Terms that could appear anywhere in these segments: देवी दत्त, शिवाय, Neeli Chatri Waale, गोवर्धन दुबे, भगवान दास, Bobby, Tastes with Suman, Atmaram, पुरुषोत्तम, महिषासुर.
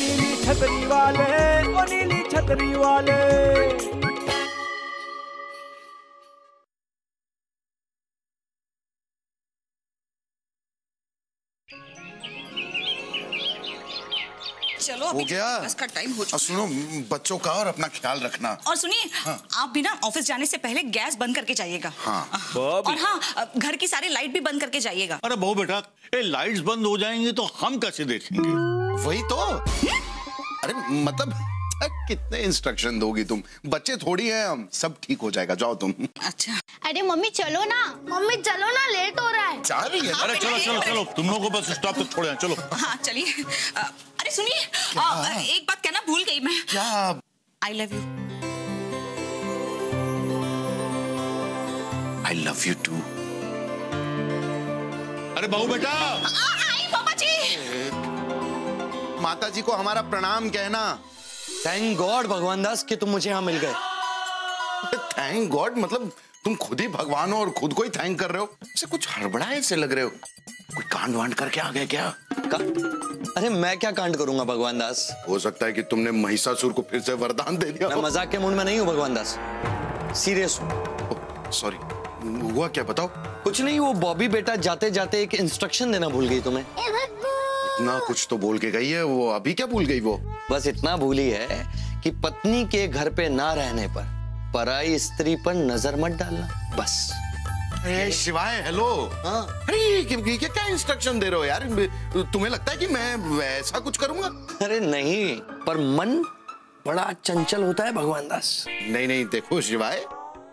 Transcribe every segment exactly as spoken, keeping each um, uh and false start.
नीली छतरी वाले, ओ नीली छतरी वाले। चलो हो गया, बस का टाइम हो चुका। सुनो बच्चों का और अपना ख्याल रखना। और सुनिए हाँ। आप भी ना ऑफिस जाने से पहले गैस बंद करके जाइएगा हाँ। और हाँ घर की सारी लाइट भी बंद करके जाइएगा। अरे बहू बेटा ये लाइट्स बंद हो जाएंगी तो हम कैसे देखेंगे? वही तो हुँ? अरे मतलब कितने इंस्ट्रक्शन दोगी तुम, बच्चे थोड़ी हैं हम, सब ठीक हो जाएगा, जाओ तुम। अच्छा अरे मम्मी चलो ना, मम्मी चलो ना, लेट हो रहा है। जा रही है हाँ, अरे चलो चलो चलो तुम लोगों को बस स्टॉप तक छोड़े हैं, चलो हाँ चलिए। अरे सुनिए एक बात कहना भूल गई मैं, क्या? I love you. I love you too. अरे बहू बेटा आई पापा जी, माता जी को हमारा प्रणाम कहना। थैंक गॉड भगवान दास कि तुम मुझे यहाँ मिल गए। थैंक गॉड मतलब तुम खुद ही भगवान हो और खुद को ही थैंक कर रहे हो। इसे कुछ हड़बड़ा ऐसे लग रहे हो, कोई कांड वांड करके आ गए क्या? का? अरे मैं क्या कांड करूंगा भगवान दास? हो सकता है कि तुमने महिषासुर को फिर से वरदान दे दिया। मैं मजाक के मूड में नहीं हूँ भगवान दास, सीरियस हूँ। सॉरी हुआ क्या बताओ? कुछ नहीं, वो बॉबी बेटा जाते जाते एक इंस्ट्रक्शन देना भूल गई तुम्हें। इतना कुछ तो बोल के गई है वो, अभी क्या भूल गई वो? बस इतना भूली है कि पत्नी के घर पे ना रहने पर पराई स्त्री पर नजर मत डालना, बस। ए, शिवाय हेलो हाँ? अरे क्या क्या इंस्ट्रक्शन दे रहे हो यार, तुम्हें लगता है कि मैं ऐसा कुछ करूंगा? अरे नहीं, पर मन बड़ा चंचल होता है भगवान दास। नहीं नहीं देखो शिवाय,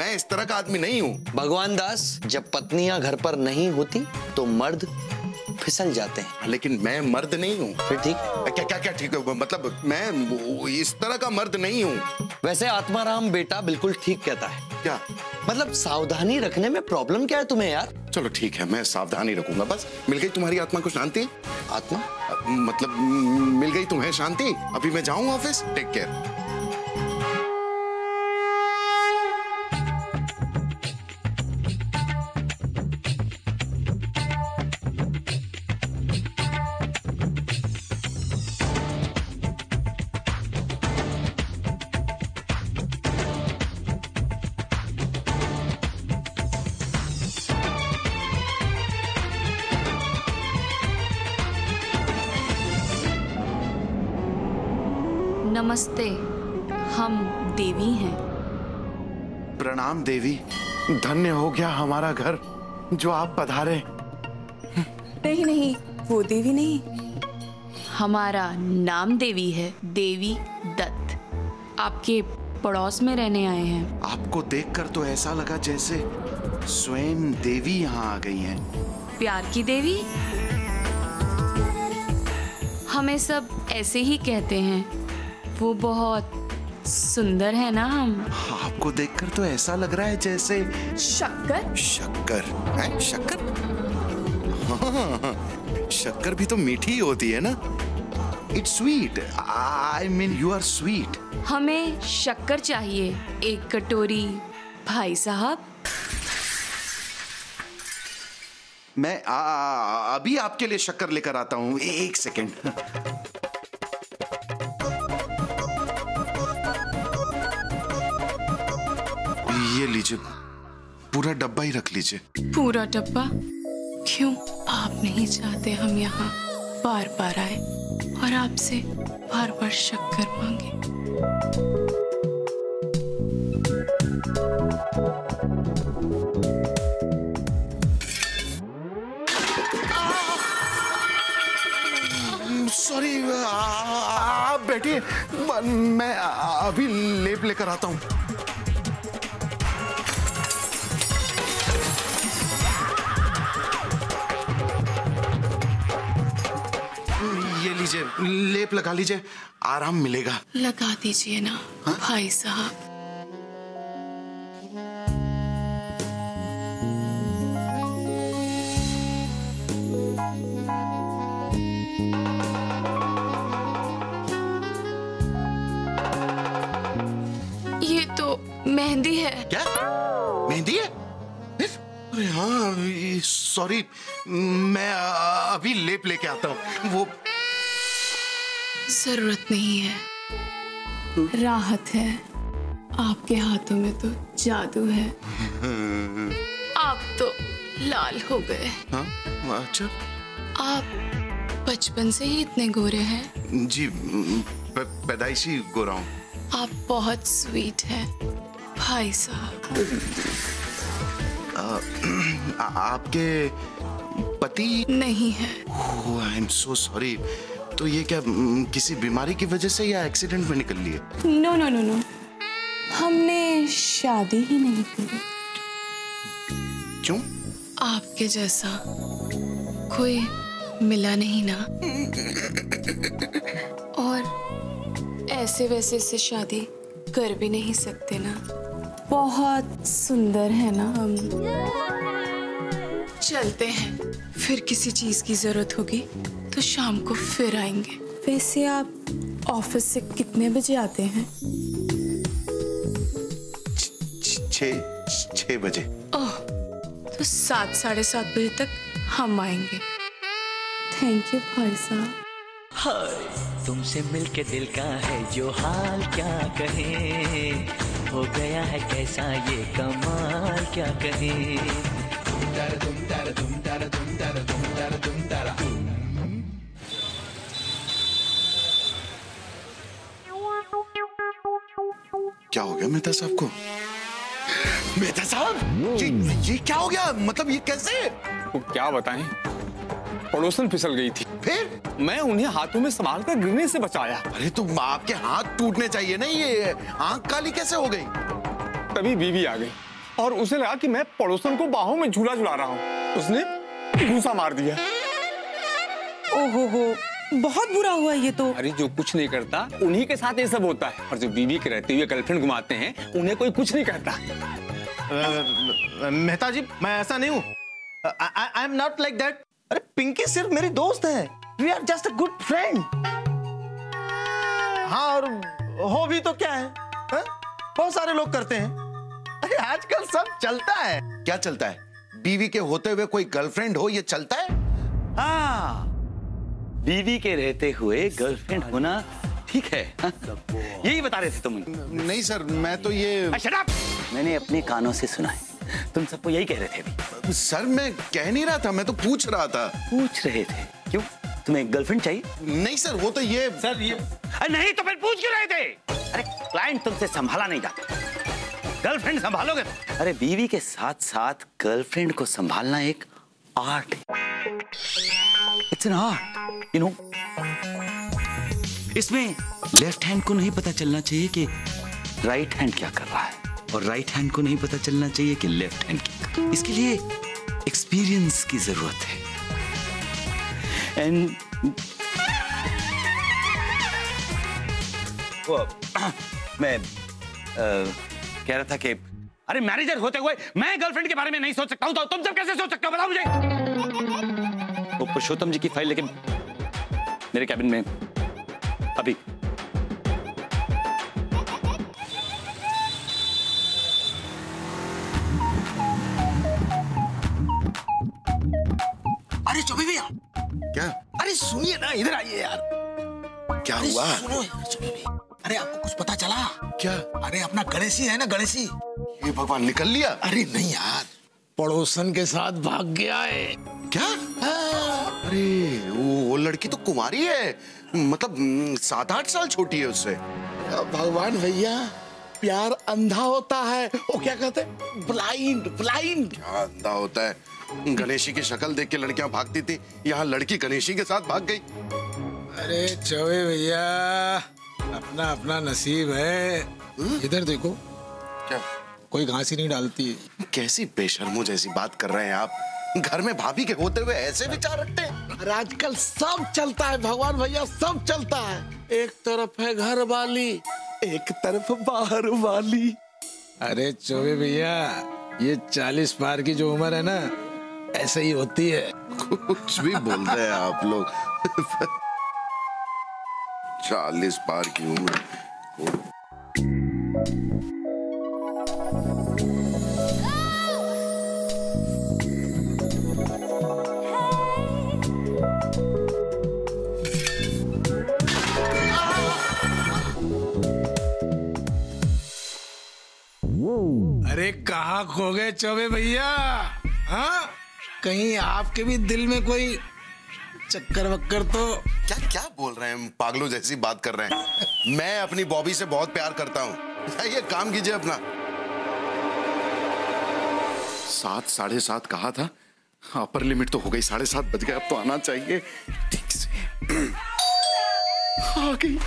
मैं इस तरह का आदमी नहीं हूँ भगवान दास। जब पत्नियां घर पर नहीं होती तो मर्द फिसल जाते हैं। लेकिन मैं मर्द नहीं हूँ। फिर ठीक है क्या क्या क्या ठीक है? मतलब मैं इस तरह का मर्द नहीं हूँ। वैसे आत्माराम बेटा बिल्कुल ठीक कहता है। क्या मतलब सावधानी रखने में प्रॉब्लम क्या है तुम्हें यार? चलो ठीक है मैं सावधानी रखूंगा। बस मिल गई तुम्हारी आत्मा को शांति? आत्मा मतलब मिल गई तुम्हें शांति? अभी मैं जाऊँ ऑफिस, टेक केयर। नमस्ते, हम देवी हैं। प्रणाम देवी, धन्य हो गया हमारा घर जो आप पधारे। नहीं नहीं वो देवी नहीं, हमारा नाम देवी है, देवी दत्त। आपके पड़ोस में रहने आए हैं। आपको देखकर तो ऐसा लगा जैसे स्वयं देवी यहाँ आ गई हैं। प्यार की देवी, हमें सब ऐसे ही कहते हैं। वो बहुत सुंदर है ना हम। आपको देखकर तो ऐसा लग रहा है जैसे शक्कर। शक्कर है? शक्कर हाँ, शक्कर भी तो मीठी होती है ना। It's sweet, I mean you are sweet. हमें शक्कर चाहिए एक कटोरी भाई साहब। मैं आ, आ, अभी आपके लिए शक्कर लेकर आता हूँ, एक सेकेंड। ये लीजिए, पूरा डब्बा ही रख लीजिए। पूरा डब्बा क्यों? आप नहीं चाहते हम यहाँ बार बार आए और आपसे बार बार शक्कर मांगे। सॉरी आप बैठिए, मैं अभी लेप लेकर आता हूँ। लेप लगा लीजिए, आराम मिलेगा। लगा दीजिए ना हा? भाई साहब। ये तो मेहंदी है। क्या मेहंदी है? अरे हाँ सॉरी, मैं अभी लेप लेके आता हूँ। वो जरूरत नहीं है, राहत है। आपके हाथों में तो जादू है, आप तो लाल हो गए। हाँ, अच्छा। आप बचपन से ही इतने गोरे हैं? जी, पैदाइश ही गोरा हूँ। आप बहुत स्वीट हैं भाई साहब। आपके पति नहीं है? Oh, I am so sorry. तो ये क्या किसी बीमारी की वजह से या एक्सीडेंट में निकल लिए? नो नो नो नो, हमने शादी ही नहीं की। क्यों? आपके जैसा कोई मिला नहीं ना, और ऐसे वैसे से शादी कर भी नहीं सकते ना। बहुत सुंदर है ना हम। चलते हैं, फिर किसी चीज की जरूरत होगी तो शाम को फिर आएंगे। वैसे आप ऑफिस से कितने बजे आते हैं? छह बजे। ओह, तो सात साढ़े सात बजे तक हम आएंगे। थैंक यू भाई साहब। हाय, तुमसे मिलके दिल का है जो हाल, क्या कहें, हो गया है कैसा ये कमाल, क्या कहें। क्या हो गया मेहता साहब को? मेहता साहब, ये ये क्या हो गया? मतलब ये कैसे? वो क्या बताएं, पड़ोसन फिसल गई थी, फिर मैं उन्हें हाथों में संभाल कर गिरने से बचाया। अरे तो आपके हाथ टूटने चाहिए ना, ये आंख काली कैसे हो गई? तभी बीवी आ गई और उसे लगा कि मैं पड़ोसन को बाहों में झूला झुला रहा हूँ, उसने घूसा मार दिया। ओहो हो, बहुत बुरा हुआ ये तो। अरे जो कुछ नहीं करता उन्हीं के साथ ये सब होता है, और जो बीवी के रहते हुए गर्लफ्रेंड घुमाते हैं उन्हें कोई कुछ नहीं कहता। मेहता जी, मैं ऐसा नहीं हूँ, I am not like that. अरे पिंकी सिर्फ मेरी दोस्त है, we are just a good friend. हाँ, और हो भी तो क्या है, है? बहुत सारे लोग करते हैं। अरे आजकल सब चलता है। क्या चलता है? बीवी के होते हुए कोई गर्लफ्रेंड हो, ये चलता है? हाँ, बीवी के रहते हुए गर्लफ्रेंड होना ठीक है। यही बता रहे थे तुम? नहीं सर, मैं तो ये शट अप, मैंने अपने कानों से सुना है, तुम सबको यही कह रहे थे। सर मैं कह नहीं रहा था, मैं तो पूछ रहा था। पूछ रहे थे? क्यों, तुम्हें गर्लफ्रेंड चाहिए? नहीं सर, वो तो ये सर ये अरे नहीं तो फिर पूछ क्यों रहे थे? अरे क्लाइंट तुमसे संभाला नहीं जाता, गर्लफ्रेंड संभालोगे? अरे बीवी के साथ साथ गर्लफ्रेंड को संभालना एक आर्ट है। It's an art, you know. इसमें लेफ्ट हैंड को नहीं पता चलना चाहिए कि राइट हैंड क्या कर रहा है, और राइट हैंड को नहीं पता चलना चाहिए कि लेफ्ट हैंड क्या। इसके लिए एक्सपीरियंस की जरूरत है। एंड मैं uh, कह रहा था कि अरे मैनेजर होते हुए मैं गर्लफ्रेंड के बारे में नहीं सोच सकता हूं, तो तुम सब कैसे सोच सकते हो, बताओ मुझे। वो पुरुषोत्तम जी की फाइल लेकिन मेरे कैबिन में अभी। अरे चौबे भैया। क्या? अरे सुनिए ना, इधर आइए यार। क्या हुआ? सुनो यार चौबे भैया, अरे आपको कुछ पता चला क्या? अरे अपना गणेशी है ना, गणेशी, ये भगवान निकल लिया। अरे नहीं यार, पड़ोसन के साथ भाग गया है। क्या? अरे वो लड़की तो कुमारी है, मतलब सात आठ साल छोटी है उससे। भगवान भैया, प्यार अंधा होता है, वो क्या कहते हैं, ब्लाइंड। ब्लाइंड क्या अंधा होता है? गणेशी की शक्ल देख के लड़कियां भागती थी, यहाँ लड़की गणेशी के साथ भाग गई। अरे चौबे भैया, अपना अपना नसीब है। हुँ? इधर देखो। क्या? कोई घास ही नहीं डालती। कैसी बेशर्मों जैसी बात कर रहे हैं आप, घर में भाभी के होते हुए ऐसे विचार रखते हैं? आजकल सब चलता है भगवान भैया, सब चलता है। एक तरफ है घर वाली, एक तरफ बाहर वाली। अरे चौबे भैया, ये चालीस पार की जो उम्र है ना, ऐसे ही होती है। कुछ भी बोलते हैं आप लोग। चालीस पार की उम्र। अरे कहाँ खो गए चौबे भैया? हाँ, कहीं आपके भी दिल में कोई चक्कर वक्कर तो? क्या क्या बोल रहे हैं, पागलों जैसी बात कर रहे हैं। मैं अपनी बॉबी से बहुत प्यार करता हूँ। ये काम कीजिए अपना। सात साढ़े सात कहा था, अपर लिमिट तो हो गई, साढ़े सात बज गए, अब तो आना चाहिए ठीक से। आ गई,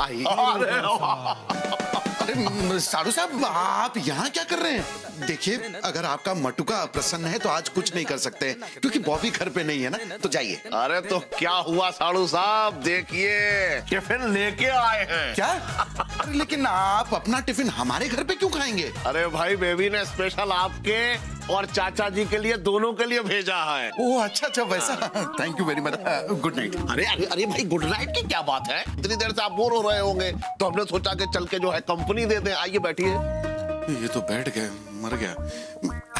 आई। अरे साधु साहब, आप यहाँ क्या कर रहे हैं? देखिए, अगर आपका मटुका प्रसन्न है तो आज कुछ नहीं कर सकते क्योंकि बॉबी घर पे नहीं है ना, तो जाइए। अरे तो क्या हुआ साधु साहब, देखिए टिफिन लेके आए हैं। क्या? लेकिन आप अपना टिफिन हमारे घर पे क्यों खाएंगे? अरे भाई, बेबी ने स्पेशल आपके और चाचा जी के लिए, दोनों के लिए भेजा है। ओह अच्छा अच्छा, वैसा। Thank you very much, good night. अरे अरे अरे भाई, गुड नाइट की क्या बात है? इतनी देर से आप बोर हो रहे होंगे तो हमने सोचा कि चल के जो है कंपनी दे दें। आइए बैठिए। ये तो बैठ गए, मर गया।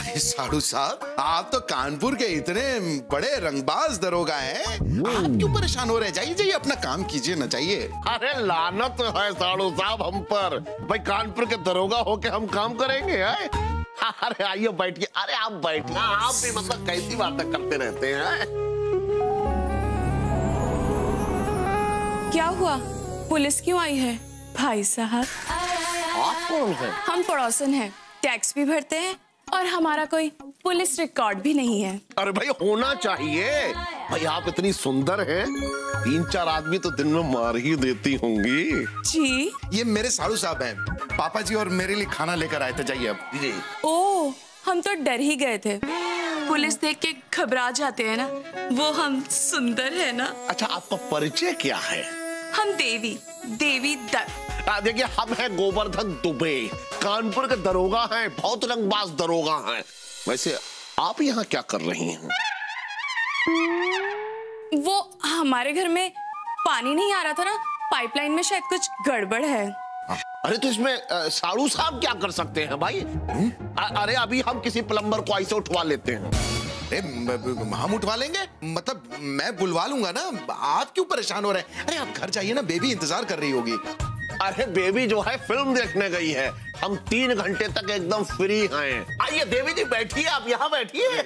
अरे साधु साहब, आप तो कानपुर के इतने बड़े रंगबाज दरोगा हैं, आप क्यों परेशान हो रहे हैं? जाइए जाइए, अपना काम कीजिए ना, जाइए। अरे लानत है साधु साहब हम पर, भाई कानपुर के दरोगा होके हम काम करेंगे? अरे आइए बैठिए। अरे आप बैठिए, आप भी मतलब कैसी बातें करते रहते हैं। क्या हुआ, पुलिस क्यों आई है? भाई साहब, आप कौन है? हम पड़ोसन हैं, टैक्स भी भरते हैं और हमारा कोई पुलिस रिकॉर्ड भी नहीं है। अरे भाई होना चाहिए भाई, आप इतनी सुंदर हैं, तीन चार आदमी तो दिन में मार ही देती होंगी। जी, ये मेरे साधु साहब हैं, पापा जी और मेरे लिए खाना लेकर आए थे, जाइए अब। जी। ओ, हम तो डर ही गए थे, पुलिस देख के घबरा जाते हैं ना, वो हम सुंदर है ना। अच्छा, आपका परिचय क्या है? हम देवी देवी दत्त। देखिए, हम हैं गोवर्धन दुबे, कानपुर के दरोगा हैं, बहुत रंगबाज दरोगा हैं। वैसे आप यहाँ क्या कर रही हैं? वो हमारे घर में पानी नहीं आ रहा था ना, पाइपलाइन में शायद कुछ गड़बड़ है। अरे तो इसमें साड़ू साहब क्या कर सकते हैं भाई? अ, अरे अभी हम किसी प्लम्बर को ऐसे उठवा लेते हैं। हम उठवा लेंगे मतलब मैं बुलवा लूंगा ना, आप क्यों परेशान हो रहे हैं? अरे आप घर जाइए ना, बेबी इंतजार कर रही होगी। अरे बेबी जो है फिल्म देखने गई है, हम तीन घंटे तक एकदम फ्री हैं। आइए देवी जी बैठिए, आप यहाँ बैठिए।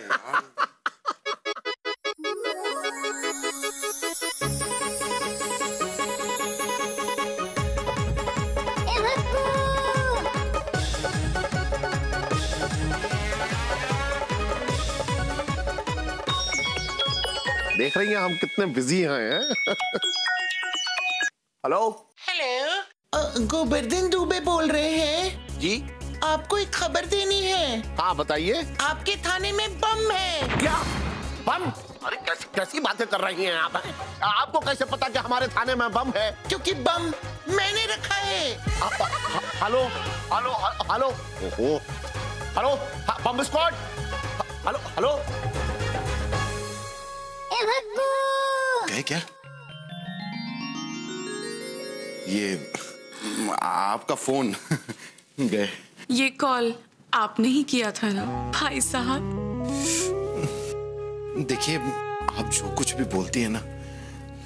देख रही हैं हम कितने बिजी हैं। हेलो हेलो, गोवर्धन दुबे बोल रहे हैं जी। आपको एक खबर देनी है। हाँ बताइए। आपके थाने में बम है। क्या बम? अरे कैसी कैसी बातें कर रही हैं आप? आपको कैसे पता कि हमारे थाने में बम है? क्योंकि बम मैंने रखा है। हेलो हेलो हेलो ओहो hello bomb squad, hello hello कहे क्या? ये आपका फोन गए। ये कॉल आपने ही किया था ना भाई साहब? देखिए, आप जो कुछ भी बोलती है ना,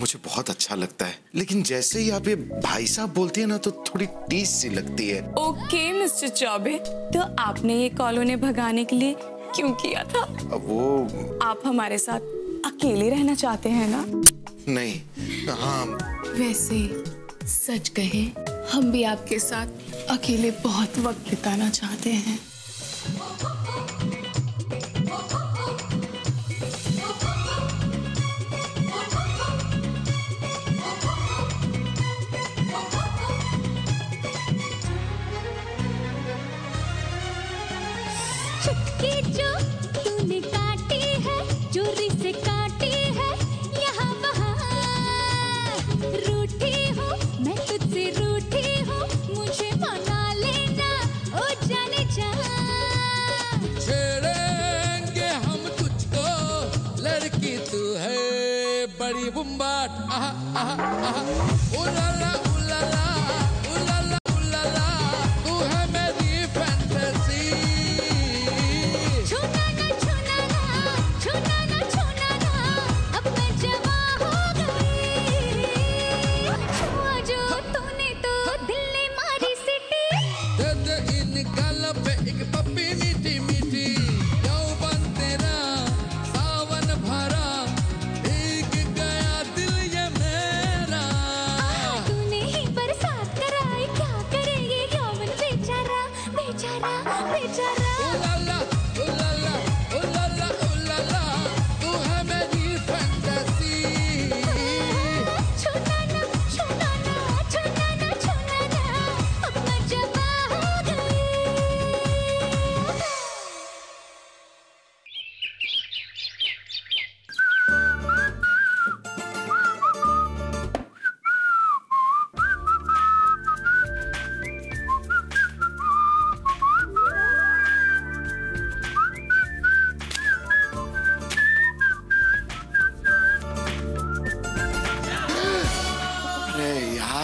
मुझे बहुत अच्छा लगता है, लेकिन जैसे ही आप ये भाई साहब बोलती है ना, तो थोड़ी टीस सी लगती है। ओके मिस्टर चौबे, तो आपने ये कॉल उन्हें भगाने के लिए क्यों किया था? वो आप हमारे साथ अकेले रहना चाहते हैं ना? नहीं। हाँ, वैसे सच कहे, हम भी आपके साथ अकेले बहुत वक्त बिताना चाहते हैं।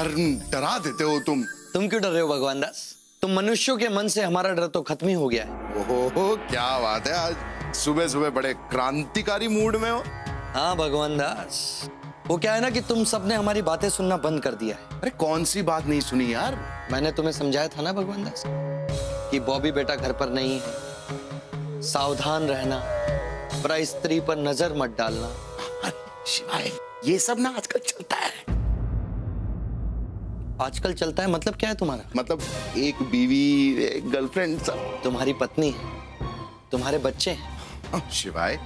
यार डरा देते हो तुम। तुम क्यों डर रहे हो भगवान दास? तुम मनुष्यों के मन से हमारा डर तो खत्म ही हो गया है। ओहो क्या बात है, आज सुबह सुबह बड़े क्रांतिकारी मूड में हो। हाँ भगवान दास, वो क्या है ना कि तुम सबने हमारी बातें सुनना बंद कर दिया है। अरे कौन सी बात नहीं सुनी यार? मैंने तुम्हें समझाया था ना भगवान दास कि बॉबी बेटा घर पर नहीं है, सावधान रहना, पराई स्त्री पर नजर मत डालना। शिवाय ये सब ना आजकल चलता है। आजकल चलता है मतलब क्या है तुम्हारा? मतलब एक बीवी, एक गर्लफ्रेंड सब। तुम्हारी पत्नी है, तुम्हारे बच्चे हैं। शिवाय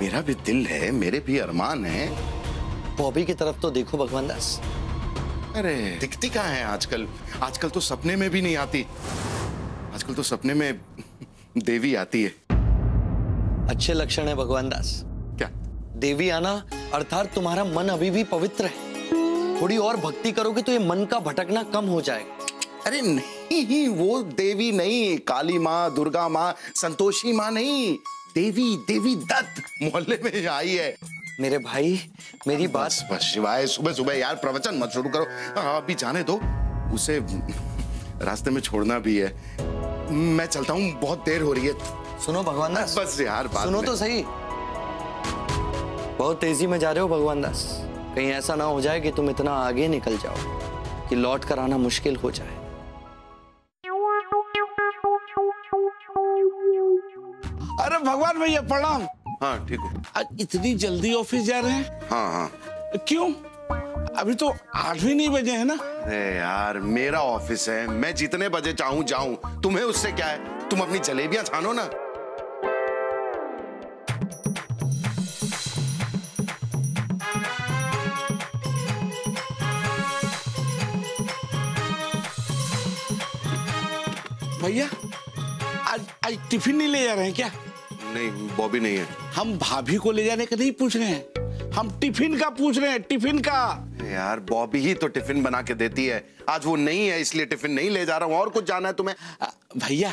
मेरा भी दिल है, मेरे भी अरमान है। बॉबी की तरफ तो देखो भगवान दास। अरे दिखती कहाँ है आजकल? आजकल तो सपने में भी नहीं आती। आजकल तो सपने में देवी आती है। अच्छे लक्षण है भगवान दास। क्या देवी आना अर्थात तुम्हारा मन अभी भी पवित्र है। थोड़ी और भक्ति करोगे तो ये मन का भटकना कम हो जाएगा। अरे नहीं, वो देवी नहीं, काली माँ, दुर्गा माँ, संतोषी माँ नहीं, देवी देवी दत्त मोहल्ले में आई है। मेरे भाई मेरी बात। बस शिवाय सुबह सुबह यार प्रवचन मत शुरू करो। अभी जाने दो, उसे रास्ते में छोड़ना भी है। मैं चलता हूँ, बहुत देर हो रही है। सुनो भगवान दास, बस यार बात सुनो तो सही। बहुत तेजी में जा रहे हो भगवान दास, कहीं ऐसा ना हो जाए कि तुम इतना आगे निकल जाओ कि लौट कर आना मुश्किल हो जाए। अरे भगवान भैया प्रणाम। हाँ ठीक है। इतनी जल्दी ऑफिस जा रहे हैं? हाँ हाँ। क्यों? अभी तो आठ भी नहीं बजे है ना। अरे यार मेरा ऑफिस है, मैं जितने बजे चाहूँ जाऊँ, तुम्हें उससे क्या है? तुम अपनी जलेबियाँ छानो ना। भैया आज आज टिफिन नहीं ले जा रहे हैं क्या? नहीं बॉबी नहीं है। हम भाभी को ले जाने का नहीं पूछ रहे हैं, हम टिफिन का पूछ रहे हैं, टिफिन का। यार बॉबी ही तो टिफिन बना के देती है, आज वो नहीं है इसलिए टिफिन नहीं ले जा रहा हूँ। और कुछ जाना है तुम्हें? भैया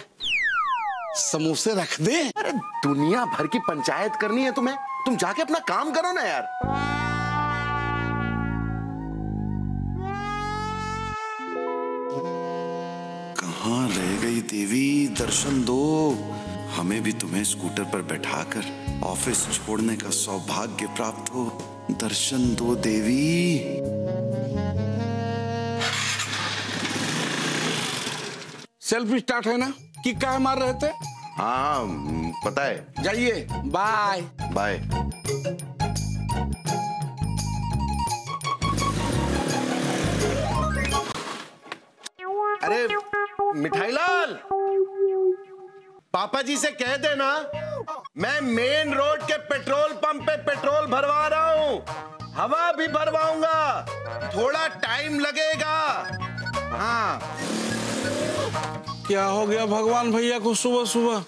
समोसे रख दे। अरे दुनिया भर की पंचायत करनी है तुम्हें, तुम जाके अपना काम करो ना यार। कहाँ रह गई देवी, दर्शन दो हमें भी। तुम्हें स्कूटर पर बैठाकर ऑफिस छोड़ने का सौभाग्य प्राप्त हो, दर्शन दो देवी। सेल्फ स्टार्ट है ना कि क्या मार रहे थे? हाँ पता है। जाइए बाय बाय। अरे मिठाई लाल, पापा जी से कह देना मैं मेन रोड के पेट्रोल पंप पे पेट्रोल भरवा रहा हूँ, हवा भी भरवाऊंगा, थोड़ा टाइम लगेगा। हाँ क्या हो गया भगवान भैया को सुबह सुबह?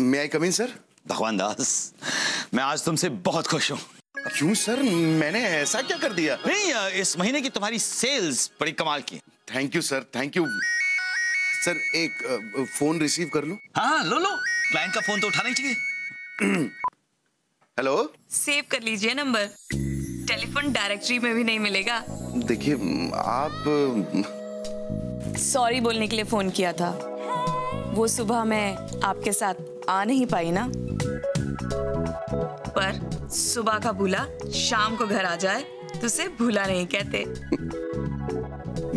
मैं आई कम इन सर? भगवान दास मैं आज तुमसे बहुत खुश हूँ। क्यों सर, मैंने ऐसा क्या कर दिया? नहीं, इस महीने की तुम्हारी सेल्स बड़ी कमाल की। Thank you sir, thank you sir. एक फोन रिसीव कर लूं? हाँ लो लो, क्लाइंट का फोन तो उठाना ही चाहिए। हेलो। सेव कर लीजिए नंबर, टेलीफोन डायरेक्टरी में भी नहीं मिलेगा। देखिए आप, सॉरी बोलने के लिए फोन किया था। वो सुबह मैं आपके साथ आ नहीं पाई ना, पर सुबह का भूला शाम को घर आ जाए तो उसे भूला नहीं कहते।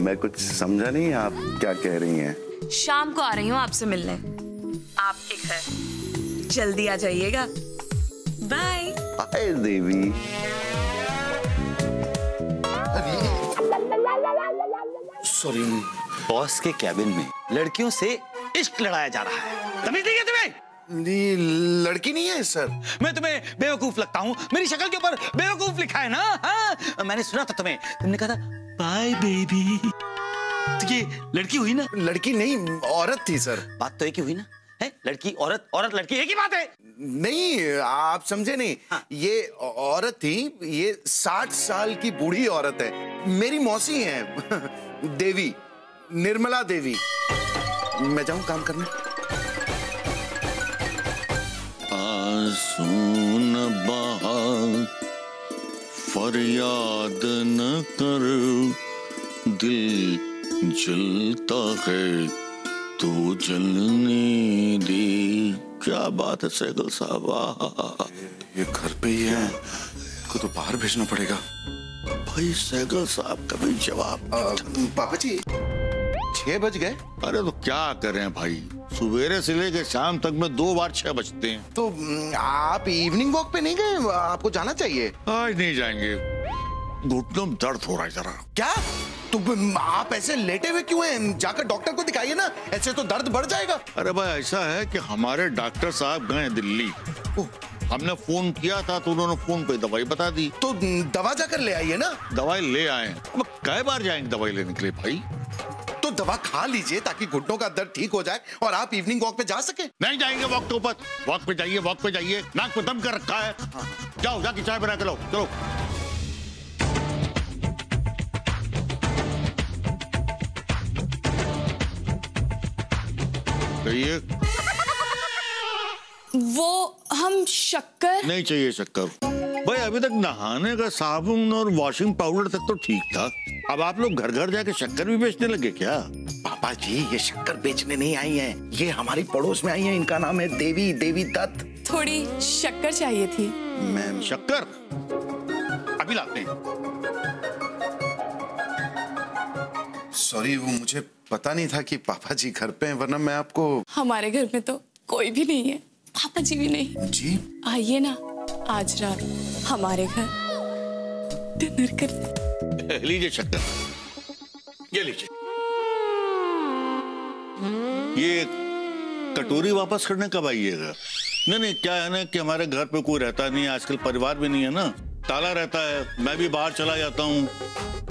मैं कुछ समझा नहीं, आप क्या कह रही हैं? शाम को आ रही हूँ आपसे मिलने, आपके घर, जल्दी आ जाइएगा। Bye bye Devi. Sorry boss के कैबिन में लड़कियों से इश्क लड़ाया जा रहा है। तमीज नहीं है तुम्हें? नहीं लड़की नहीं है सर। मैं तुम्हें बेवकूफ लगता हूँ? मेरी शक्ल के ऊपर बेवकूफ लिखा है ना। हाँ मैंने सुना था तुम्हें, तुमने कहा था बाय बेबी। तो ये लड़की हुई ना? लड़की नहीं औरत थी सर। बात तो एक ही हुई ना है, लड़की औरत, औरत लड़की एक ही बात है। नहीं आप समझे नहीं। हाँ। ये औरत थी, ये साठ साल की बूढ़ी औरत है, मेरी मौसी है देवी, निर्मला देवी। मैं जाऊं काम करने? आसून बहा फरियाद न कर, दिल जलता है तो जलने दे। क्या बात है सैगल साहब, ये घर पे ही है, इसको तो बाहर भेजना पड़ेगा। भाई सैगल साहब का भी जवाब। पापा जी छह बज गए। अरे तो क्या करें भाई, सुबह से लेकर शाम तक में दो बार छह बजते हैं। तो आप इवनिंग वॉक पे नहीं गए? आपको जाना चाहिए। आज नहीं जाएंगे, घुटनों में दर्द हो रहा है जरा। क्या? तो आप ऐसे लेटे हुए क्यों हैं? जाकर डॉक्टर को दिखाइए ना, ऐसे तो दर्द बढ़ जाएगा। अरे भाई ऐसा है कि हमारे डॉक्टर साहब गए दिल्ली, हमने फोन किया था तो उन्होंने फोन पे दवाई बता दी। तो दवा जाकर ले आइए ना। दवाई ले आए, अब कई बार जाएंगे दवाई लेने के लिए भाई। तो दवा खा लीजिए ताकि घुटनों का दर्द ठीक हो जाए और आप इवनिंग वॉक पे जा सके। नहीं जाएंगे वॉक के ऊपर, वॉक पे जाइए, वॉक पे जाइए, नाक पे दम कर रखा है। जाओ जाके चाय बना के लाओ, चलो। चाहिए? वो हम शक्कर नहीं चाहिए। शक्कर भाई, अभी तक नहाने का साबुन और वॉशिंग पाउडर तक तो ठीक था, अब आप लोग घर घर जाके शक्कर भी बेचने लगे क्या? पापा जी ये शक्कर बेचने नहीं आई हैं, ये हमारी पड़ोस में आई हैं, इनका नाम है देवी देवी दत्त। थोड़ी शक्कर चाहिए थी मैम। शक्कर अभी लाते हैं। सॉरी वो मुझे पता नहीं था कि पापा जी घर पे हैं, वरना मैं आपको। हमारे घर में तो कोई भी नहीं है, पापा जी भी नहीं। जी आइए ना, आज रात हमारे घर डिनर करते। लीजिए शक्कर, ये लीजिए। ये कटोरी वापस करने कब आइएगा? नहीं नहीं, क्या है ना कि हमारे घर पे कोई रहता नहीं है आजकल, परिवार भी नहीं है ना, ताला रहता है, मैं भी बाहर चला जाता हूँ,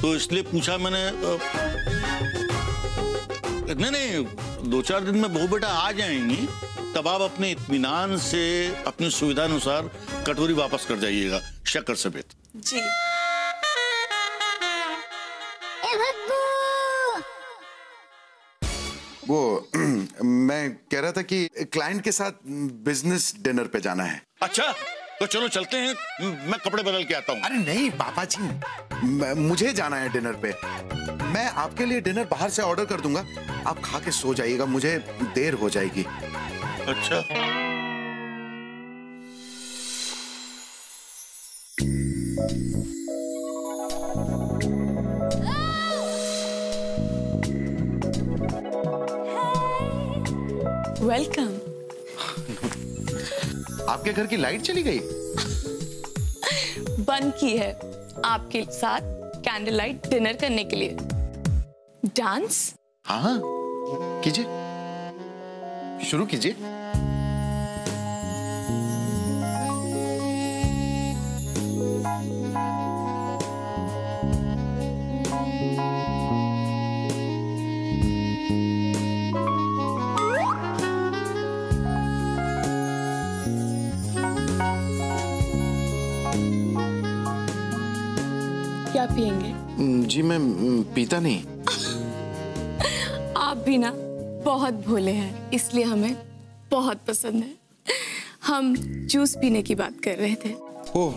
तो इसलिए पूछा मैंने। नहीं नहीं, दो चार दिन में बहू बेटा आ जाएंगी, तब आप अपने इत्मीनान से अपनी सुविधा अनुसार कटोरी वापस कर जाइएगा शक्कर समेत। जी वो मैं कह रहा था कि क्लाइंट के साथ बिजनेस डिनर पे जाना है। अच्छा तो चलो चलते हैं, मैं कपड़े बदल के आता हूँ। अरे नहीं पापा जी, मुझे जाना है डिनर पे, मैं आपके लिए डिनर बाहर से ऑर्डर कर दूंगा, आप खा के सो जाइएगा, मुझे देर हो जाएगी। अच्छा वेलकम। आपके घर की लाइट चली गई? बंद की है आपके साथ कैंडल लाइट डिनर करने के लिए। डांस? हाँ कीजिए, शुरू कीजिए। क्या पियेंगे? जी मैं पीता नहीं। आप भी ना बहुत भोले हैं, इसलिए हमें बहुत पसंद है। हम जूस पीने की बात कर रहे थे। ओह,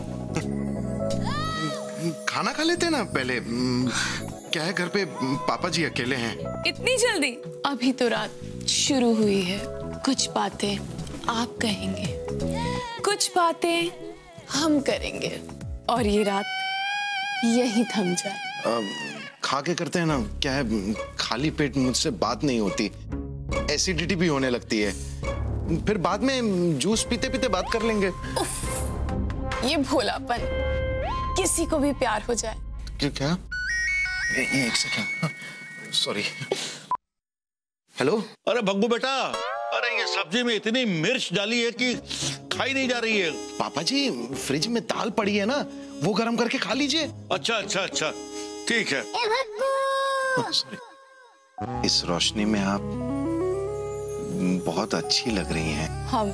खाना खा लेते ना पहले, क्या है घर पे पापा जी अकेले हैं। इतनी जल्दी? अभी तो रात शुरू हुई है। कुछ बातें आप कहेंगे, कुछ बातें हम करेंगे, और ये रात यही थम जाए। खा के करते हैं ना, क्या है खाली पेट मुझसे बात नहीं होती, एसिडिटी भी होने लगती है, फिर बाद में जूस पीते पीते बात कर लेंगे। ये भोलापन, किसी को भी प्यार हो जाए। क्या क्या? एक सेकंड, सॉरी। हेलो। अरे भग्गू बेटा, अरे ये सब्जी में इतनी मिर्च डाली है कि खाई नहीं जा रही है। पापा जी फ्रिज में दाल पड़ी है ना, वो गर्म करके खा लीजिए। अच्छा अच्छा अच्छा ठीक है। इस रोशनी में आप बहुत अच्छी लग रही हैं। हम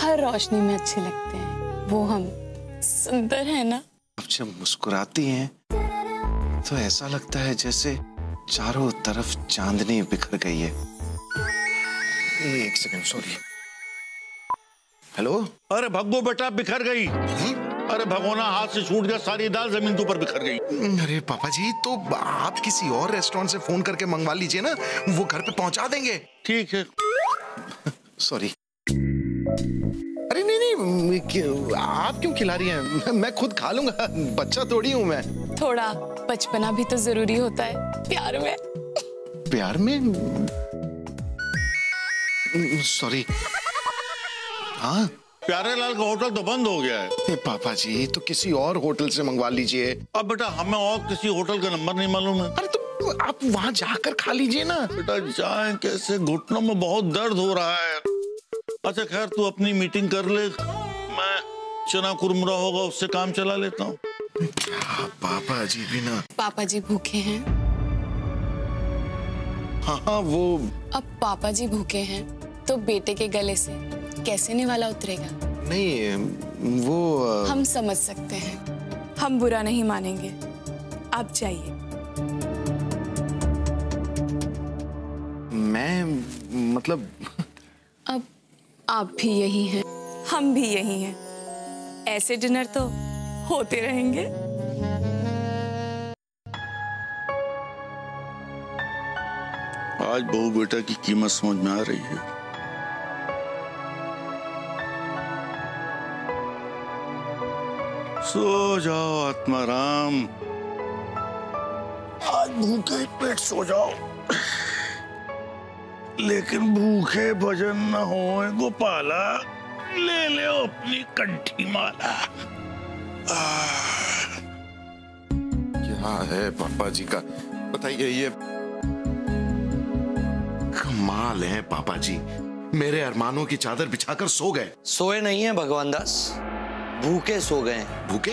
हर रोशनी में अच्छे लगते हैं, वो हम सुंदर है ना। आप जब मुस्कुराती हैं तो ऐसा लगता है जैसे चारों तरफ चांदनी बिखर गई है। एक सेकंड, सॉरी। हेलो। अरे भग्गू बेटा बिखर गई। अरे भगोना हाथ से छूट गया, सारी दाल जमीन के ऊपर बिखर गई। अरे पापा जी, तो आप किसी और रेस्टोरेंट से फोन करके मंगवा लीजिए ना, वो घर पे पहुंचा देंगे। ठीक है। सॉरी। अरे नहीं नहीं क्यों, आप क्यों खिला रही हैं? मैं खुद खा लूंगा, बच्चा थोड़ी हूँ मैं। थोड़ा बचपना भी तो जरूरी होता है प्यार में। प्यार में? सॉरी। हाँ, प्यारेलाल का होटल तो बंद हो गया है। ए पापा जी, तो किसी और होटल से मंगवा लीजिए। अब बेटा हमें और किसी होटल का नंबर नहीं मालूम है। अरे तो आप वहाँ जाकर खा लीजिए ना। बेटा जाए कैसे, घुटनों में बहुत दर्द हो रहा है। अच्छा खैर, तू अपनी मीटिंग कर ले, मैं चना कुरमुरा होगा उससे काम चला लेता हूँ। पापा जी भी ना, पापा जी भूखे हैं। हाँ हाँ वो, अब पापा जी भूखे हैं तो बेटे के गले से कैसे निवाला उतरेगा? नहीं वो, हम समझ सकते हैं, हम बुरा नहीं मानेंगे, आप जाइए। मैं मतलब, अब आप भी यही हैं, हम भी यही हैं, ऐसे डिनर तो होते रहेंगे। आज बहू बेटा की कीमत समझ में आ रही है। सो जाओ आत्माराम, आज भूखे पेट सो जाओ, लेकिन भूखे भजन न होए गोपाला, ले ले अपनी कंठी माला। क्या है पापा जी का, बताइए। ये कमाल है पापा जी, मेरे अरमानों की चादर बिछाकर सो गए। सोए नहीं है भगवान दास, भूखे सो गए। भूखे?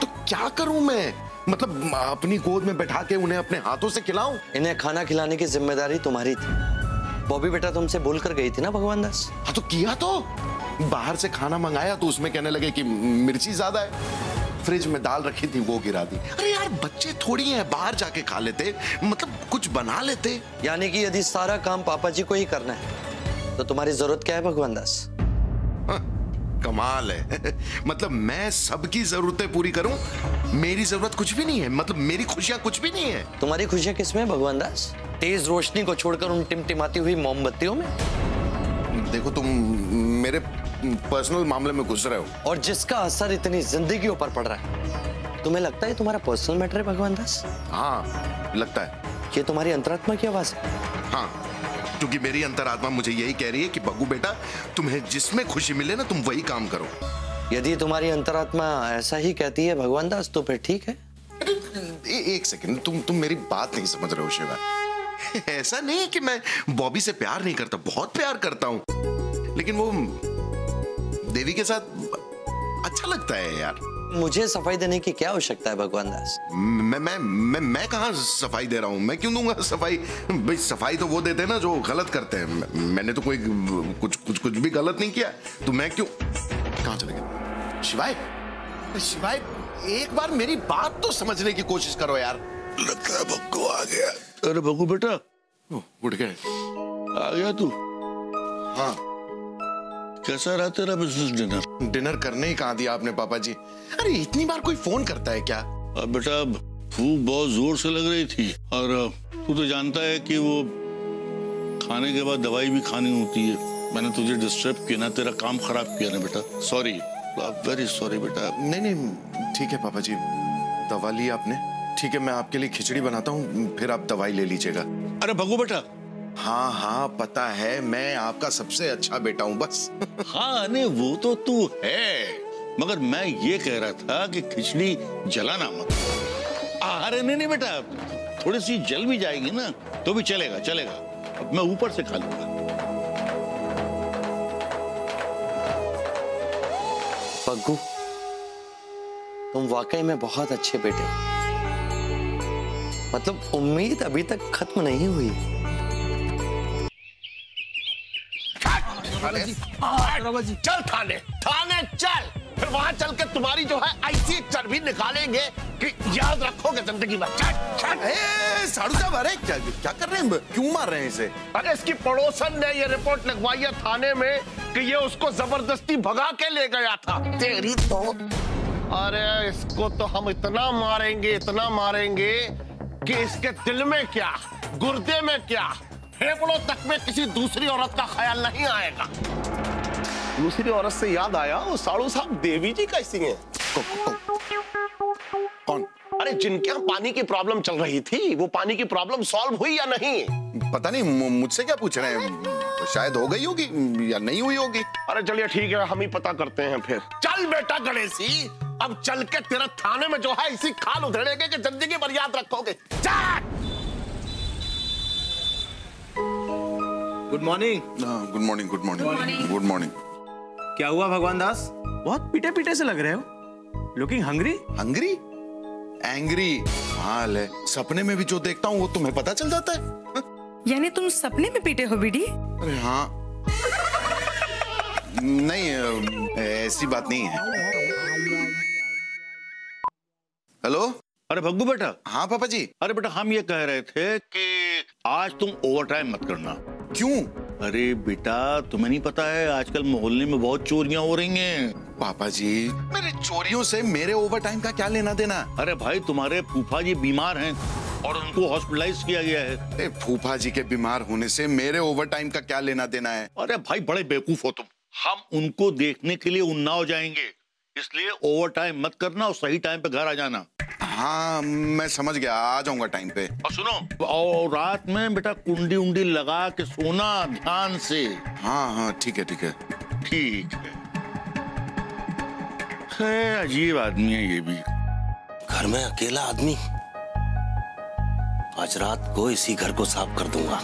तो क्या करूं मैं, मतलब अपनी गोद में बैठा के उन्हें अपने हाथों से खिलाऊं? इन्हें खाना खिलाने की जिम्मेदारी तुम्हारी थी। बॉबी बेटा तुमसे बोल कर गई थी ना भगवान दास। हाँ तो किया तो, बाहर से खाना मंगाया तो उसमें कहने लगे कि मिर्ची ज्यादा है, फ्रिज में दाल रखी थी वो गिरा दी। अरे यार बच्चे थोड़ी हैं, बाहर जाके खा लेते, मतलब कुछ बना लेते। यानी कि यदि सारा काम पापा जी को ही करना है तो तुम्हारी जरूरत क्या है भगवान दास? कमाल है, मतलब मैं सबकी जरूरतें पूरी करूं, मेरी जरूरत कुछ भी नहीं है, मतलब मेरी खुशियां कुछ भी नहीं है। तुम्हारी खुशियां किसमें भगवान दास? तेज रोशनी को छोड़कर उन टिमटिमाती हुई मोमबत्तियों में। देखो तुम मेरे पर्सनल मामले में घुस रहे हो, और जिसका असर इतनी जिंदगियों पर पड़ रहा है। तुम्हें लगता है तुम्हारा पर्सनल मैटर है भगवान दास? हाँ लगता है। ये तुम्हारी अंतरात्मा की आवाज है। हाँ, क्योंकि मेरी अंतरात्मा मुझे यही कह रही है कि बग्गू बेटा, तुम्हें जिसमें खुशी मिले ना तुम वही काम करो। यदि तुम्हारी अंतरात्मा ऐसा ही कहती है भगवान दास तो फिर ठीक है। ए, एक सेकंड, तुम तुम मेरी बात नहीं समझ रहे हो शिवाय। ऐसा नहीं है कि मैं बॉबी से प्यार नहीं करता, बहुत प्यार करता हूँ, लेकिन वो देवी के साथ अच्छा लगता है यार। मुझे सफाई देने की क्या आवश्यकता है भगवान दास? मैं मैं मैं मैं कहाँ सफाई दे रहा हूँ, मैं क्यों दूंगा सफाई? भाई सफाई तो वो देते हैं ना जो गलत करते हैं। मैं, मैंने तो कोई कुछ कुछ कुछ भी गलत नहीं किया, तो मैं क्यों? कहाँ चले गए? शिवाय शिवाय एक बार मेरी बात तो समझने की कोशिश करो यार। लगता है बग्गू आ गया। अरे बग्गू बेटा उठ गए, आ गया तू? हाँ। कैसा रहा तेरा बिजनेस डिनर? डिनर करने ही कहा दिया आपने पापा जी। अरे इतनी बार कोई फोन करता है क्या? अब बेटा भूख बहुत जोर से लग रही थी, और तू तो जानता है कि वो खाने के बाद दवाई भी खानी होती है। मैंने तुझे डिस्टर्ब किया ना, तेरा काम खराब किया ना बेटा, सॉरी, वेरी सॉरी बेटा। नहीं नहीं ठीक है पापा जी, दवा ली आपने, ठीक है मैं आपके लिए खिचड़ी बनाता हूँ, फिर आप दवाई ले लीजिएगा। अरे भगो बेटा। हाँ हाँ पता है, मैं आपका सबसे अच्छा बेटा हूँ बस। हाँ नहीं वो तो तू है, मगर मैं ये कह रहा था कि खिचड़ी जलाना मत। अरे नहीं नहीं बेटा, थोड़ी सी जल भी जाएगी ना तो भी चलेगा चलेगा, अब मैं ऊपर से खा लूंगा। बग्गू तुम वाकई में बहुत अच्छे बेटे हो, मतलब उम्मीद अभी तक खत्म नहीं हुई है। थाने, थाने, चल थाने थाने चल, फिर वहाँ चल के तुम्हारी जो है ऐसी चर्बी निकालेंगे कि याद रखोगे जिंदगी में। चल चल। ए साधु साहब, अरे क्या क्या कर रहे हैं, क्यों मार रहे हैं इसे? अरे इसकी पड़ोसन ने ये रिपोर्ट लगवाई है थाने में कि ये उसको जबरदस्ती भगा के ले गया था। तेरी तो अरे इसको तो हम इतना मारेंगे इतना मारेंगे कि इसके दिल में क्या, गुर्दे में क्या, फेफड़ों तक में किसी दूसरी औरत का ख्याल नहीं आएगा। दूसरी औरत से याद आया, वो साड़ू साहब देवी जी कैसी हैं? कौन? अरे जिनके यहाँ पानी की प्रॉब्लम चल रही थी, वो पानी की प्रॉब्लम सॉल्व हुई या नहीं? पता नहीं, मुझसे क्या पूछ रहे हैं? शायद हो गई होगी या नहीं हुई होगी। अरे चलिए ठीक है, हम ही पता करते हैं फिर। चल बेटा गणेशी, अब चल के तेरा थाने में जो है इसी खाल उधेड़ेंगे कि जिंदगी भर याद रखोगे। चल। Good morning. Good morning good morning good morning. क्या हुआ भगवान दास, बहुत पीटे पीटे से लग रहे हो? Looking hungry. हंग्री? एंग्री हाल है। सपने में भी जो देखता हूँ वो तुम्हें पता चल जाता है। यानी तुम सपने में पीटे हो बीडी? अरे हाँ। नहीं, ऐसी बात नहीं है। हेलो। अरे भग्गू बेटा। हाँ पापा जी। अरे बेटा हम ये कह रहे थे कि आज तुम ओवरटाइम मत करना। क्यों? अरे बेटा तुम्हें नहीं पता है आजकल मोहल्ले में बहुत चोरियां हो रही हैं। पापा जी मेरे चोरियों से मेरे ओवरटाइम का क्या लेना देना? अरे भाई तुम्हारे फूफा जी बीमार हैं और उनको हॉस्पिटलाइज किया गया है। फूफा जी के बीमार होने से मेरे ओवरटाइम का क्या लेना देना है? अरे भाई बड़े बेवकूफ हो तुम। हम उनको देखने के लिए उन्नाव जाएंगे, इसलिए ओवरटाइम मत करना और सही टाइम पे घर आ जाना। हाँ मैं समझ गया, आ जाऊंगा टाइम पे। और सुनो, और रात में बेटा कुंडी उंडी लगा के सोना ध्यान से। हाँ हाँ ठीक है ठीक है ठीक है। अजीब आदमी है ये भी, घर में अकेला आदमी। आज रात को इसी घर को साफ कर दूंगा।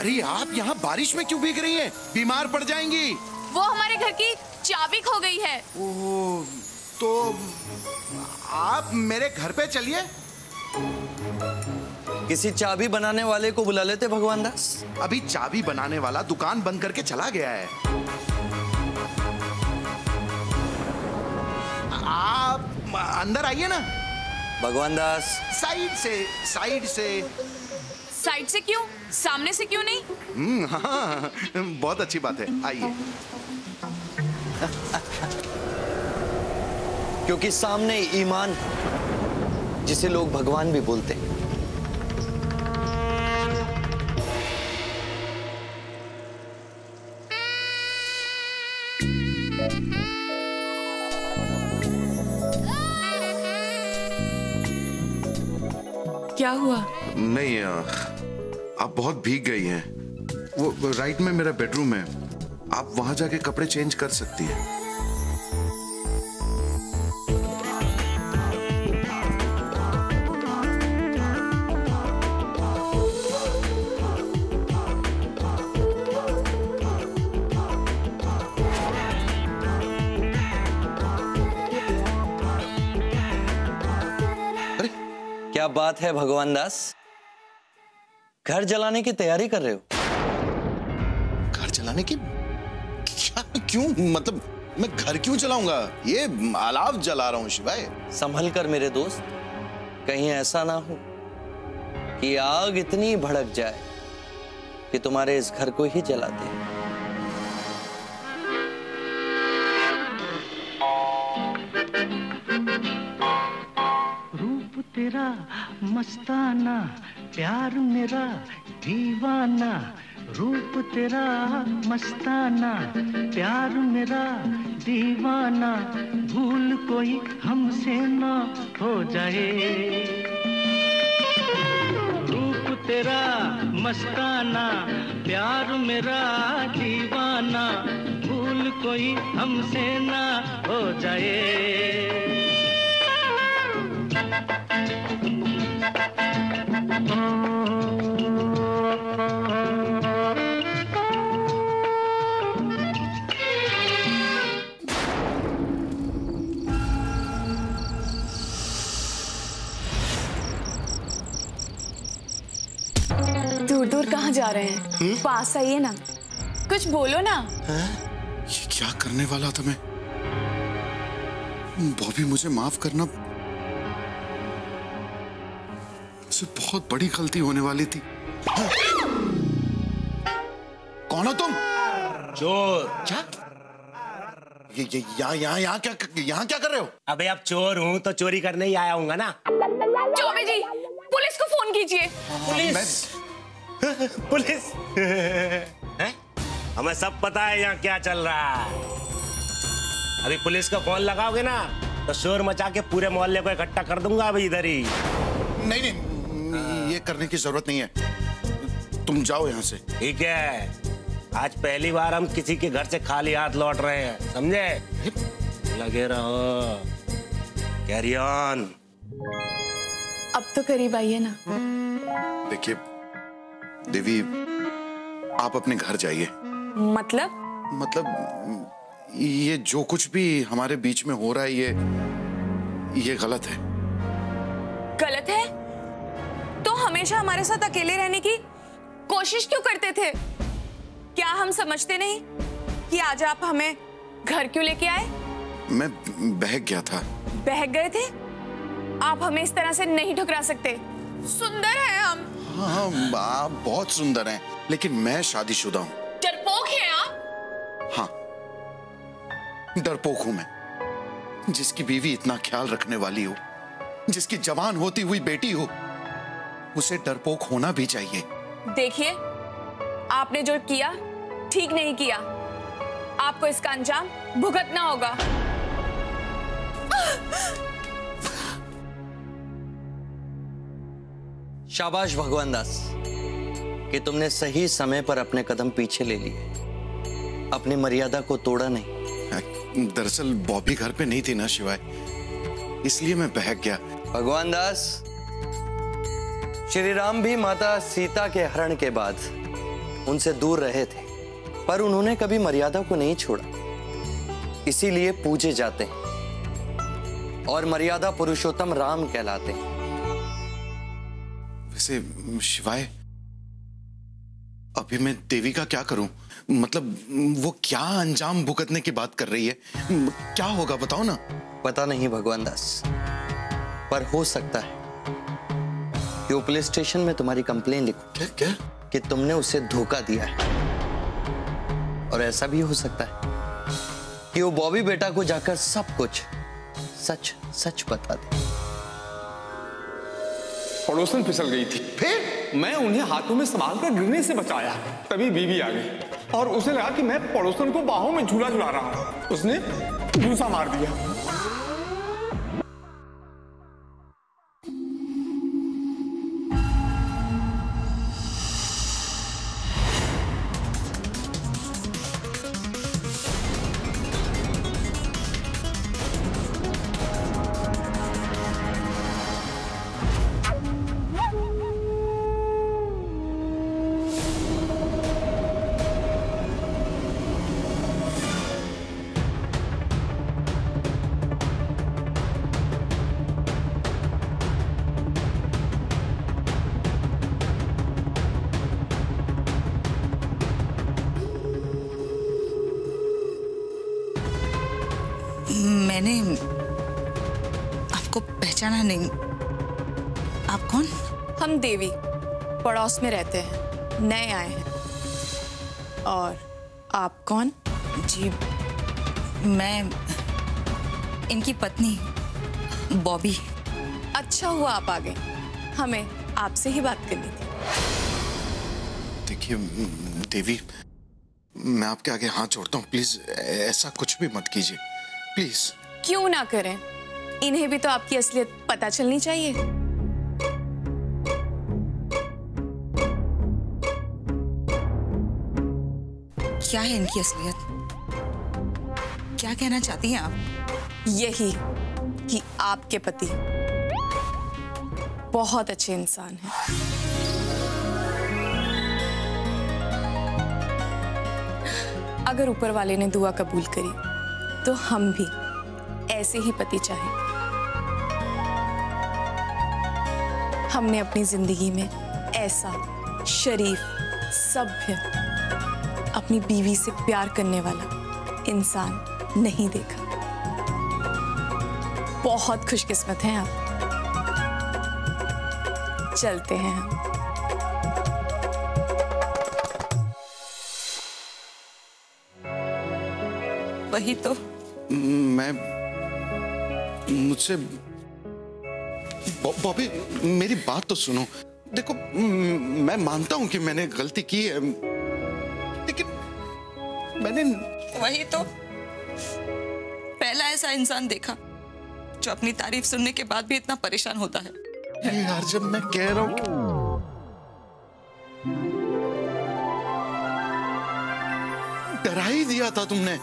अरे आप यहाँ बारिश में क्यों भीग रही हैं? बीमार पड़ जाएंगी। वो हमारे घर की चाबी खो गई है। ओह, तो आप मेरे घर पे चलिए। किसी चाबी बनाने वाले को बुला लेते भगवान दास। अभी चाबी बनाने वाला दुकान बंद करके चला गया है। आप अंदर आइए ना भगवान दास। साइड से साइड से साइड से क्यों? सामने से क्यों नहीं? हम्म हाँ, बहुत अच्छी बात है, आइए। क्योंकि सामने ईमान, जिसे लोग भगवान भी बोलते हैं। क्या हुआ? नहीं यार, आप बहुत भीग गई हैं। वो, वो राइट में मेरा बेडरूम है, आप वहां जाके कपड़े चेंज कर सकती हैं। अरे क्या बात है भगवान दास, घर जलाने की तैयारी कर रहे हो? घर जलाने की? क्या? क्यों? मतलब मैं घर क्यों जलाऊंगा? ये अलाव जला रहा हूं शिवाय। संभल कर मेरे दोस्त, कहीं ऐसा ना हो कि आग इतनी भड़क जाए कि तुम्हारे इस घर को ही जला दे। रूप तेरा मस्ताना, प्यार मेरा दीवाना, रूप तेरा मस्ताना, प्यार मेरा दीवाना, भूल कोई हमसे ना हो जाए। रूप तेरा मस्ताना, प्यार मेरा दीवाना, भूल कोई हमसे ना हो जाए। दूर दूर कहाँ जा रहे हैं? हुँ? पास आइए ना। कुछ बोलो ना। है? ये क्या करने वाला था मैं? बॉबी मुझे माफ करना, मुझसे बहुत बड़ी गलती होने वाली थी। है? कौन हो तुम? चोर। क्या? ये ये यहाँ यहाँ यहाँ क्या यहाँ क्या कर रहे हो? अबे आप चोर हूँ तो चोरी करने ही आया हूँगा ना। चोबे जी, पुलिस को फोन कीजिए। पुलिस? पुलिस? है? हमें सब पता है यहाँ क्या चल रहा है। अभी पुलिस को फोन लगाओगे ना तो शोर मचा के पूरे मोहल्ले को इकट्ठा कर दूंगा। अभी इधर ही। नहीं नहीं, ये करने की जरूरत नहीं है, तुम जाओ यहाँ से। ठीक है, आज पहली बार हम किसी के घर से खाली हाथ लौट रहे हैं, समझे? लगे रहो, कैरी ऑन। अब तो करीब आइए ना। देखिए देवी, आप अपने घर जाइए। मतलब? मतलब ये जो कुछ भी हमारे बीच में हो रहा है ये ये गलत है। गलत है? तो हमेशा हमारे साथ अकेले रहने की कोशिश क्यों करते थे? क्या हम समझते नहीं कि आज आप हमें घर क्यों लेके आए? मैं बहक गया था। बहक गए थे? आप हमें इस तरह से नहीं ठुकरा सकते। सुंदर हैं हम। हाँ, आप बहुत सुंदर हैं, लेकिन मैं शादीशुदा हूँ। डरपोक हैं आप? हाँ, डरपोक हूँ मैं, जिसकी बीवी इतना ख्याल रखने वाली हो, जिसकी जवान होती हुई बेटी हो, उसे डरपोक होना भी चाहिए। देखिए, आपने जो किया ठीक नहीं किया, आपको इसका अंजाम भुगतना होगा। शाबाश भगवान दास कि तुमने सही समय पर अपने कदम पीछे ले लिए, अपनी मर्यादा को तोड़ा नहीं। दरअसल बॉबी घर पे नहीं थी ना शिवाय, इसलिए मैं बहक गया। भगवान दास, श्री राम भी माता सीता के हरण के बाद उनसे दूर रहे थे, पर उन्होंने कभी मर्यादा को नहीं छोड़ा, इसीलिए पूजे जाते हैं और मर्यादा पुरुषोत्तम राम कहलाते हैं। वैसे शिवाय, अभी मैं देवी का क्या करूं? मतलब वो क्या अंजाम भुगतने की बात कर रही है? क्या होगा बताओ ना। पता नहीं भगवान दास, पर हो सकता है कि वो पुलिस स्टेशन में तुम्हारी कंप्लेन लिखो। क्या क्या? कि तुमने उसे धोखा दिया है, और ऐसा भी हो सकता है कि वो बॉबी बेटा को जाकर सब कुछ सच सच बता दे। पड़ोसन फिसल गई थी, फिर मैं उन्हें हाथों में संभाल कर गिरने से बचाया, तभी बीवी आ गई और उसे लगा कि मैं पड़ोसन को बाहों में झूला झुला रहा हूं, उसने घूसा मार दिया। मैंने आपको पहचाना नहीं। आप कौन? हम देवी, पड़ोस में रहते हैं, नए आए हैं। और आप कौन? जी, मैं इनकी पत्नी बॉबी। अच्छा हुआ आप आ गए, हमें आपसे ही बात करनी थी। देखिए देवी, मैं आपके आगे हाथ जोड़ता हूँ, प्लीज ऐसा कुछ भी मत कीजिए, प्लीज। क्यों ना करें, इन्हें भी तो आपकी असलियत पता चलनी चाहिए। क्या है इनकी असलियत? क्या कहना चाहती हैं आप? यही कि आपके पति बहुत अच्छे इंसान हैं। अगर ऊपर वाले ने दुआ कबूल करी तो हम भी ऐसे ही पति चाहेंगे। हमने अपनी जिंदगी में ऐसा शरीफ, सभ्य, अपनी बीवी से प्यार करने वाला इंसान नहीं देखा। बहुत खुशकिस्मत हैं आप। चलते हैं हम। वही तो मैं, मुझसे बॉबी मेरी बात तो सुनो। देखो मैं मानता हूं कि मैंने गलती की है, लेकिन मैंने वही तो पहला ऐसा इंसान देखा जो अपनी तारीफ सुनने के बाद भी इतना परेशान होता है। यार जब मैं कह रहा हूं डरा ही दिया था तुमने।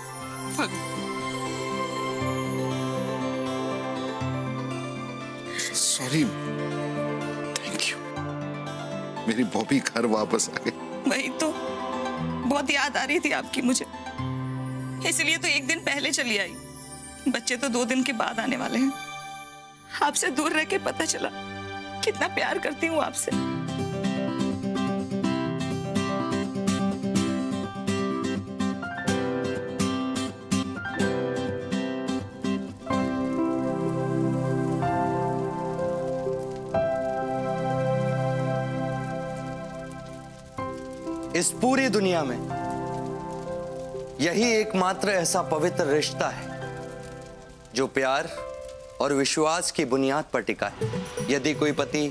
Sorry, thank you. मेरी बॉबी घर वापस आ गई। वही तो, बहुत याद आ रही थी आपकी मुझे, इसलिए तो एक दिन पहले चली आई। बच्चे तो दो दिन के बाद आने वाले हैं। आपसे दूर रह के पता चला कितना प्यार करती हूँ आपसे। इस पूरी दुनिया में यही एकमात्र ऐसा पवित्र रिश्ता है जो प्यार और विश्वास की बुनियाद पर टिका है। यदि कोई पति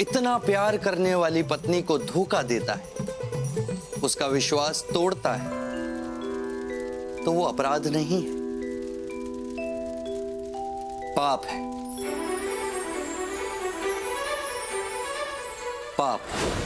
इतना प्यार करने वाली पत्नी को धोखा देता है, उसका विश्वास तोड़ता है, तो वो अपराध नहीं है, पाप है, पाप।